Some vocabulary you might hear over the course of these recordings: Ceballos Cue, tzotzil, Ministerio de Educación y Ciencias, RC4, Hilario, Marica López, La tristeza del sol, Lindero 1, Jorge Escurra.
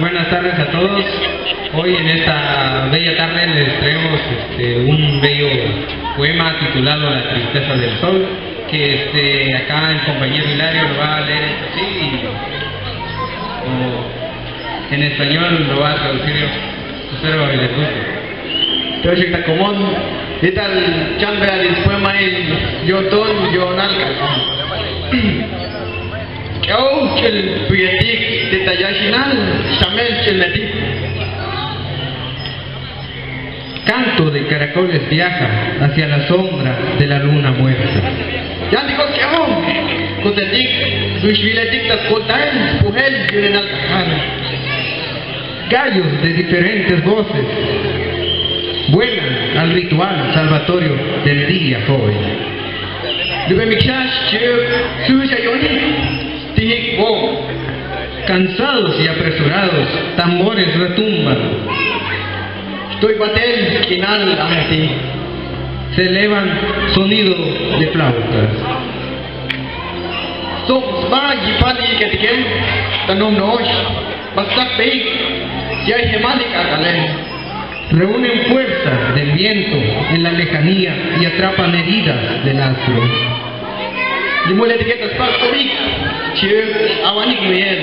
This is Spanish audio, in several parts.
Buenas tardes a todos. Hoy en esta bella tarde les traemos un bello poema titulado La tristeza del sol, que acá el compañero Hilario lo va a leer y en español lo va a traducir yo. Espero que les guste. Yo soy Tacomón, ¿qué tal? Chambea el poema y yo ton, yo nalga. El Prietik de Tayashinal, Shamel Cheletik. Canto de caracoles viaja hacia la sombra de la luna muerta. Ya digo que aún, Kotetik, Dushviletik, Tascotael, Pujel, Yurenal Cajana. Gallos de diferentes voces vuelan al ritual salvatorio del día joven. Lubemikchash, Chir, Sushayoni. Cansados y apresurados, tambores retumban. Estoy batel, quinal, anti. Se elevan sonido de flautas. Somos bagi pati que tiquen, tanom nosh, bastak peik, ya es hemática talén. Reúnen fuerzas del viento en la lejanía y atrapan heridas del astro. Y muele etiquetas para Comic, Chirp, Abanic Miel.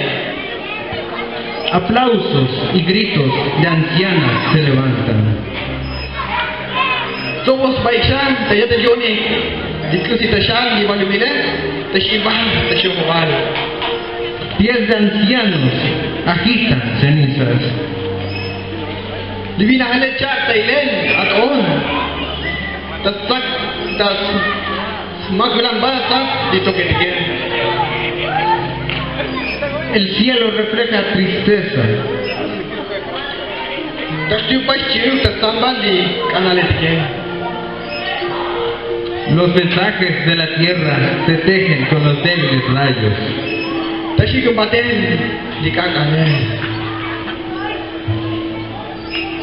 Aplausos y gritos de ancianas se levantan. Somos Baishan, Tayate Yoni, Discusi Tashan y Valumile, Tashimban, Tashimobal. Pies de ancianos agitan cenizas. Divina Alechat, Tailen, Atón, Tatak, Tas. Más gran basta, dicho que el cielo refleja tristeza. Los mensajes de la tierra se tejen con los débiles rayos.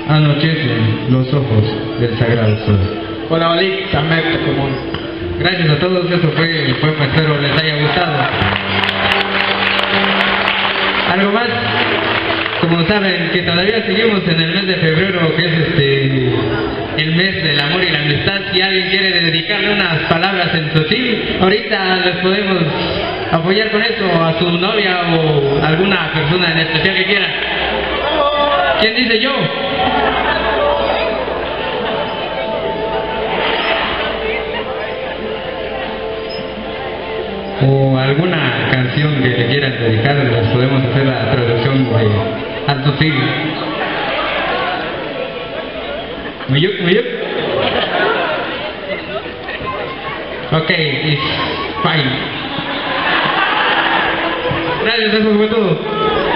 Anochecen los ojos del sagrado sol. Hola, Balik, Samet, común. Gracias a todos, eso fue el poema, espero les haya gustado. Algo más, como saben que todavía seguimos en el mes de febrero, que es el mes del amor y la amistad. Si alguien quiere dedicarle unas palabras en tzotzil, ahorita les podemos apoyar con eso a su novia o alguna persona en especial que quiera. ¿Quién dice yo? O alguna canción que le quieran dedicar, les podemos hacer la traducción al tzotzil. Muyuk, muyuk. Ok, it's fine. Gracias, eso fue todo.